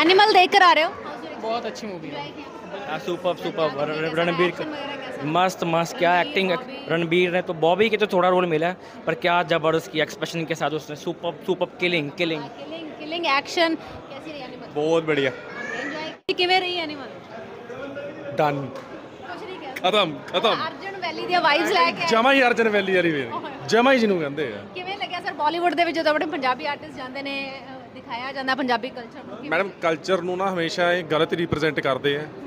Animal देख कर आ रहे हो? बहुत अच्छी मूवी है, सुपर सुपर। रणबीर मस्त मस्त, क्या एक्टिंग रणबीर ने। तो बॉबी के तो थोड़ा रोल मिला है, पर क्या जबरदस्त किया एक्सप्रेशन के साथ उसने। Super super, killing killing killing action. कैसी रही एनिमल? बहुत बढ़िया। किवें रही एनिमल? डन, खत्म खत्म। अर्जुन वैली दी वाइब्स ले के जमा ही, अर्जुन वैली यारी जमा ही जिनू कहंदे आ। किवें लग्या सर बॉलीवुड दे विच जदों अपने पंजाबी आर्टिस्ट जांदे ने दिखाया जांदा पंजाबी कल्चर नू? मैडम कल्चर नू ना हमेशा ये गलत रिप्रेजेंट करदे आ,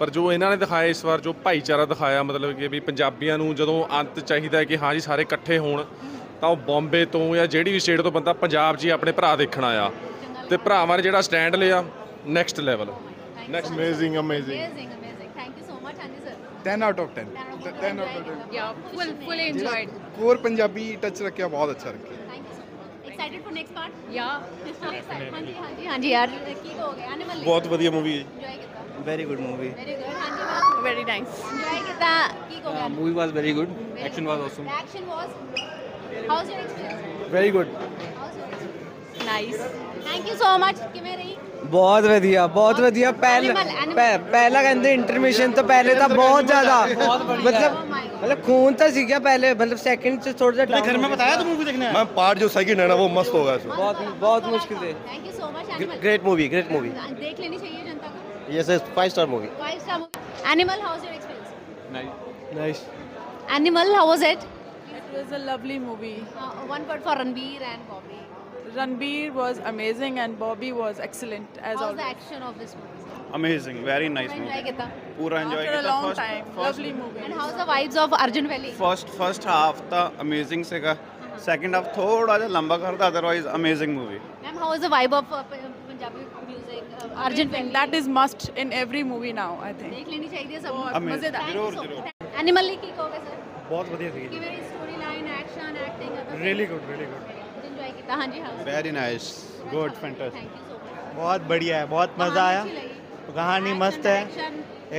पर जो इन्होंने दिखाया इस बार, जो भाईचारा दिखाया, मतलब कि भी पंजाबियों को जो अंत चाहिए कि हाँ जी सारे इकट्ठे होण, तो बॉम्बे तो या जिहड़ी भी स्टेट तो बंदा पंजाब जी अपने भरा देखण आया, तो भरावां ने जिहड़ा स्टैंड लिया next level. Next amazing amazing. Thank you so much. हां जी sir, 10 out of 10। Yeah full enjoyed. Core Punjabi touch रखया, बहुत अच्छा रखया। Thank you so much. Excited for next part? Yeah हां जी यार की कहोगे? एनिमल बहुत बढ़िया मूवी है, very good movie, very good. हां जी मैम, वेरी नाइस। एंजॉय किया की को गया? Movie was very good, action was awesome. Action was how was your experience? Very good, nice. Thank you so much. ਕਿਵੇਂ ਰਹੀ? ਬਹੁਤ ਵਧੀਆ, ਬਹੁਤ ਵਧੀਆ। ਪਹਿਲਾ ਕਹਿੰਦੇ ਇੰਟਰਮਿਸ਼ਨ ਤੋਂ ਪਹਿਲੇ ਤਾਂ ਬਹੁਤ ਜ਼ਿਆਦਾ, मतलब खून तो सीखा पहले, मतलब सेकंड से थोड़ा सा। घर में बताया तो मूवी देखने आया। मैं पार्ट जो सेकंड है ना वो मस्त होगा, बहुत मुश्किल है। Thank you so much. Animal great movie देख लेनी चाहिए जनता को। Yes, it's 5-star movie. 5-star movie. Animal, how was your experience? Nice. Animal, how was it? It was a lovely movie. One word for Ranbir and Bobby. Ranbir was amazing and Bobby was excellent as always. How was the action of this movie? Amazing, very nice movie. Enjoy kita. Pura enjoy kita. After a long time, lovely movie. And how's the vibes of Arjun Valley? First half the amazing sega. Second half thoda ja lamba karda, otherwise amazing movie. Ma'am, how is the vibe of Punjabi music? Arjun Valley, that is must in every movie now, I think. देख लेनी चाहिए सब, मजेदार। Animal की कहोगे sir? बहुत बढ़िया थी। की मेरी story line, action, acting really good enjoy किया। हां जी, हां very nice, good, fantastic. Thank you so much. बहुत बढ़िया है, बहुत मजा आया। कहानी मस्त है,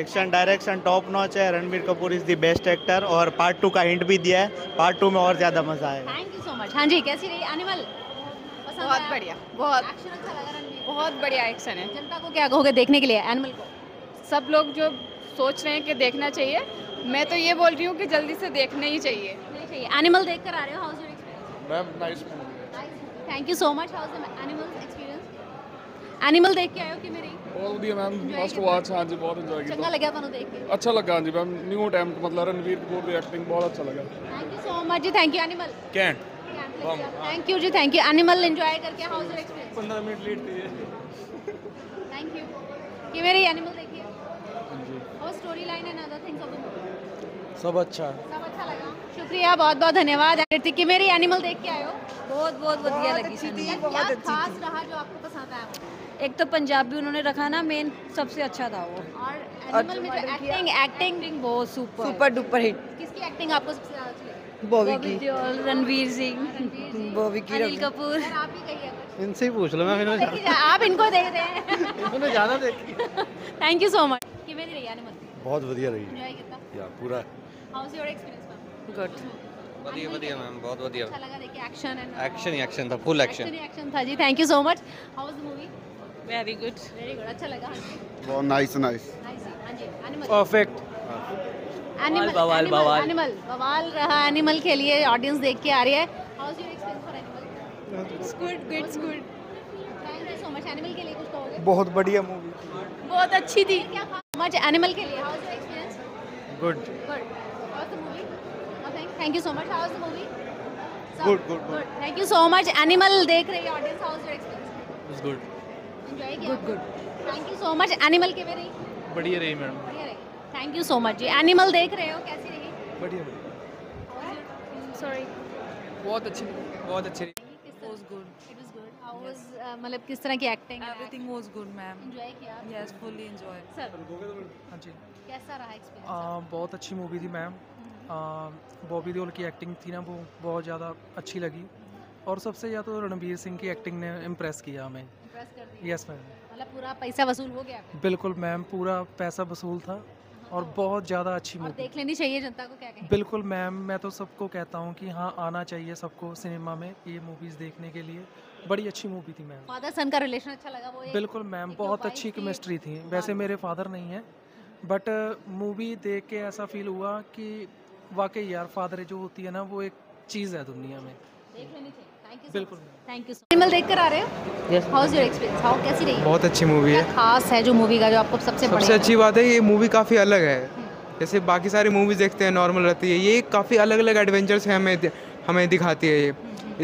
एक्शन डायरेक्शन टॉप नॉच है। Ranbir Kapoor is the best actor, और पार्ट 2 का हिंट भी दिया है, पार्ट 2 में और ज्यादा मजा आएगा। Thank you so much. हां जी, कैसी रही एनिमल? बहुत बढ़िया, बहुत एक्शन अच्छा लगा रणबीर, बहुत बढ़िया एक्शन है। जनता को क्या कहोगे देखने के लिए एनिमल को? सब लोग जो सोच रहे हैं कि देखना चाहिए, मैं तो ये बोल रही हूं कि जल्दी से देखना ही चाहिए, नहीं चाहिए। एनिमल देखकर आ रहे हो, how was your experience? Ma'am nice movie. Thank you so much. How was the Animal's experience? Animal देख के आए हो कि मेरी? बहुत बढ़िया मैम, फर्स्ट वॉच। हां जी, बहुत एंजॉय किया। चंगा लगा थानू देख के? अच्छा लगा जी मैम, न्यू अटेम्प्ट, मतलब रणबीर कपूर की एक्टिंग बहुत अच्छा लगा। थैंक यू सो मच जी। Thank you Animal. Can't, thank you जी। Thank you Animal. एंजॉय करके how was your experience? 15 minute late थी। Thank you. कि मेरी एनिमल देखिए। हां जी, और story line and other things of the movie सब अच्छा लगा। शुक्रिया, बहुत-बहुत धन्यवाद। कि मेरी एनिमल देख के आए हो? बहुत बढ़िया लगी थी, बहुत खास रहा जो आपको पसंद आया? एक तो पंजाबी उन्होंने रखा ना मेन, सबसे अच्छा था वो। और एनिमल में तो एक्टिंग बहुत सुपर डुपर हिट। किसकी एक्टिंग आपको सबसे ज्यादा अच्छी लगी? बॉबी की, रणवीर सिंह, बॉबी की, अनिल कपूर। यार आप ही कहिए कुछ, इनसे ही पूछ लो। मैं आप इनको देख रहे हैं, इन्होंने ज्यादा देखी। Thank you so much. किवें रही एनिमल? बहुत बढ़िया रही। एंजॉय किया यार पूरा। How was your experience? Good, बढ़िया मैम, बहुत बढ़िया। अच्छा लगा देख के? एक्शन था, फुल एक्शन था जी। Thank you so much. How was the movie? Very good. अच्छा लगा। बहुत नाइस। हां जी, एनिमल परफेक्ट। एनिमल बवाल रहा। एनिमल के लिए ऑडियंस देख के आ रही है। How was your experience for Animal? Good. Thank you so much. Animal के लिए कुछ कहोगे? बहुत बढ़िया मूवी, बहुत अच्छी थी। मच एनिमल के लिए how was your experience? Good. How was the movie? Thank you so much. How was the movie? Good. Thank you so much. Animal देख रही है audience, how was your experience? Is good. Good. Thank you so much. Animal के मेरी? बढ़िया रही madam, बढ़िया रही। Thank you so much जी। एनिमल देख रहे हो, कैसी रही? बढ़िया। सॉरी, बहुत अच्छी रही। It was good. How was, मतलब किस तरह की acting? Everything was good ma'am. Enjoy किया? Yes, fully enjoy. सर हां जी, कैसा रहा एक्सपीरियंस? बहुत अच्छी मूवी थी मैम। बॉबी देओल की एक्टिंग थी ना, वो बहुत ज़्यादा अच्छी लगी। और सबसे ज़्यादा तो रणबीर सिंह की एक्टिंग ने इम्प्रेस किया हमें। यस मैम, मतलब पूरा पैसा वसूल हो गया? बिल्कुल मैम, पूरा पैसा वसूल था। और बहुत ज़्यादा अच्छी मूवी देख लेनी चाहिए जनता को, क्या कहें? बिल्कुल मैम, मैं तो सबको कहता हूँ कि हाँ आना चाहिए सबको सिनेमा में ये मूवीज़ देखने के लिए। बड़ी अच्छी मूवी थी मैम। फादर सन का रिलेशन अच्छा लगा वो? बिल्कुल मैम, बहुत अच्छी केमिस्ट्री थी। वैसे मेरे फादर नहीं है बट मूवी देख के ऐसा फील हुआ कि वाकई यार फादर जो होती है ना वो एक चीज़ है दुनिया में, देख लेनी चाहिए। बिल्कुल थैंक यू। एनिमल देखकर आ रहे हो? Yes. How is your experience, how कैसी रही? बहुत अच्छी मूवी है। खास है जो मूवी का जो आपको सबसे अच्छी बात है, ये मूवी काफ़ी अलग है। जैसे बाकी सारी मूवीज देखते हैं नॉर्मल रहती है, ये काफ़ी अलग अलग एडवेंचर्स हैं हमें दिखाती है ये।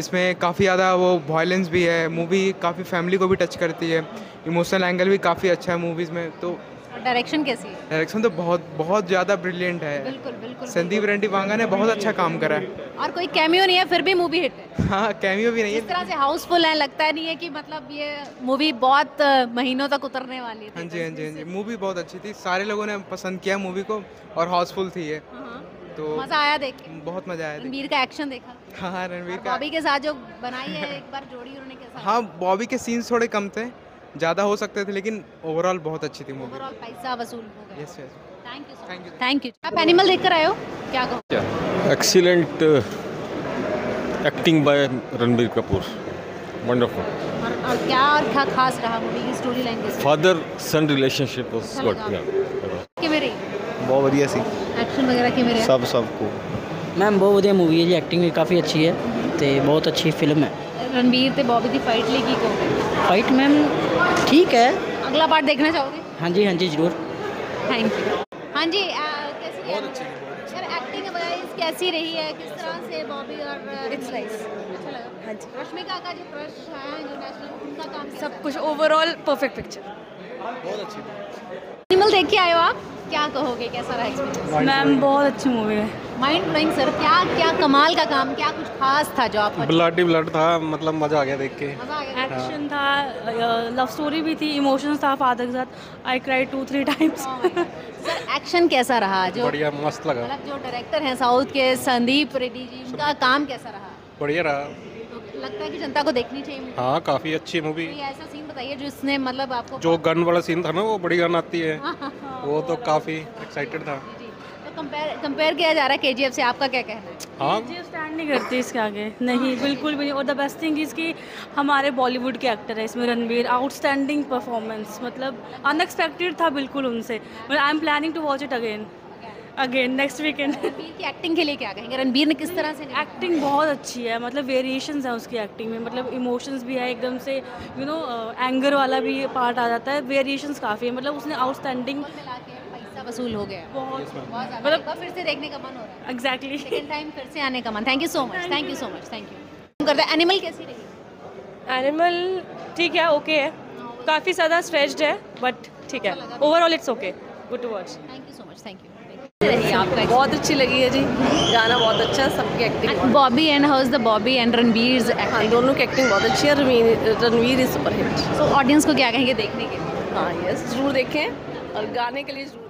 इसमें काफ़ी ज़्यादा वो वायलेंस भी है, मूवी काफ़ी फैमिली को भी टच करती है, इमोशनल एंगल भी काफ़ी अच्छा है मूवीज़ में। तो डायरेक्शन कैसी है? डायरेक्शन तो बहुत ज़्यादा ब्रिलियंट है। बिल्कुल बिल्कुल। संदीप रेड्डी वांगा ने बहुत अच्छा काम करा है। और कोई कैमियो नहीं है फिर भी मूवी हिट है। हाँ कैमियो भी नहीं है। इस तरह से हाउसफुल है, लगता है नहीं है कि मतलब ये मूवी बहुत महीनों तक उतरने वाली है। हाँ जी हाँ जी हाँ जी, मूवी बहुत अच्छी थी, सारे लोगों ने पसंद किया मूवी को और हाउसफुल थी ये। तो मज़ा आया देख के? बहुत मज़ा आया। रणबीर का एक्शन देखा? हाँ रणबीर का, बॉबी के साथ जो बनाई है एक बार जोड़ी उन्होंने के साथ। हाँ बॉबी के सीन्स थोड़े कम थे, ज़्यादा हो सकते थे, लेकिन ओवरऑल बहुत अच्छी थी मूवी। ओवरऑल पैसा वसूल हो गया। Yes yes. Thank you thank you thank you. आप एनिमल देखकर आए हो, क्या कहो? Excellent acting by Ranbir Kapoor, wonderful. और क्या खास रहा मूवी की स्टोरी लाइन के? Father son relationship was good. किवें रही? बहुत बढ़िया सी। एक्शन वगैरह किवें रहा? सब को मैम बहुत बढ़िया मूवी है जी, एक्टिंग भी काफ़ी अच्छी है तो बहुत अच्छी फिल्म है। रणबीर ते बॉबी की फाइट लेगी को? फाइट मैम ठीक है। अगला पार्ट देखना चाहोगे? हाँ जी हाँ जी जरूर। Thank you. हाँ जी कैसी रही? बहुत अच्छी सर। एक्टिंग वाइज कैसी रही है, किस तरह से बॉबी और इट्स नाइस अच्छा लगा? हाँ जी। रश्मि काका जी क्रश हैं जो नेशनल, उनका काम सब कुछ ओवरऑल परफेक्ट पिक्चर बहुत अच्छी। एनिमल देख के आए हो आप, क्या कहोगे, कैसा रहा एक्सपीरियंस? मैम बहुत अच्छी मूवी है, माइंड ब्लोइंग सर। क्या क्या कमाल का काम, क्या कुछ खास था जो आप? ब्लडी ब्लड था, मतलब मज़ा आ गया देख के। एक्शन था, लव स्टोरी भी थी, इमोशंस था फादर के साथ। I cry 2-3 times. Sir action कैसा रहा जो? बढ़िया, मस्त लगा। मतलब जो डायरेक्टर हैं साउथ के संदीप रेड्डी जी, उनका काम कैसा रहा? बढ़िया रहा। लगता है कि जनता को देखनी चाहिए। हाँ काफ़ी अच्छी मूवी। ऐसा सीन बताइए जो इसने मतलब आपको, जो गन वाला सीन था ना, वो बड़ी गन आती है। वो तो काफ़ी एक्साइटेड था। तो कंपेयर किया जा रहा है केजीएफ से, आपका क्या कहना है? हाँ केजीएफ स्टैंड नहीं करती इसके आगे, नहीं बिल्कुल भी नहीं। और द बेस्ट थिंग इसकी हमारे बॉलीवुड के एक्टर है इसमें, रणबीर आउटस्टैंडिंग परफॉर्मेंस, मतलब अनएक्सपेक्टेड था बिल्कुल उनसे। I am planning to watch it again next weekend. Ranbir की एक्टिंग के लिए क्या कहेंगे? रणबीर ने किस तरह से? एक्टिंग बहुत अच्छी है, मतलब वेरिएशंस हैं उसकी एक्टिंग में, मतलब इमोशंस भी है एकदम से, यू नो एंगर वाला भी पार्ट आ जाता है, वेरिएशंस काफ़ी है, मतलब उसने आउटस्टैंडिंग। पैसा वसूल हो गया बहुत, मतलब फिर से देखने का मन हो रहा है। एग्जैक्टली, सेकंड टाइम फिर से आने का मन। Thank you so much, thank you so much, thank you. करते हैं एनिमल कैसी रही? एनिमल ठीक है, ओके है, काफ़ी ज़्यादा स्ट्रेच्ड है बट ठीक है, overall it's okay, good to watch. Thank you so much, thank you. आपको बहुत अच्छी लगी है जी? गाना बहुत अच्छा, सबकी acting. Bobby and how is the Bobby and Ranbir? हाँ दोनों की एक्टिंग बहुत अच्छी है। Ranbir is super hit. तो ऑडियंस को क्या कहेंगे देखने के? हाँ यस जरूर देखें और गाने के लिए जरूर।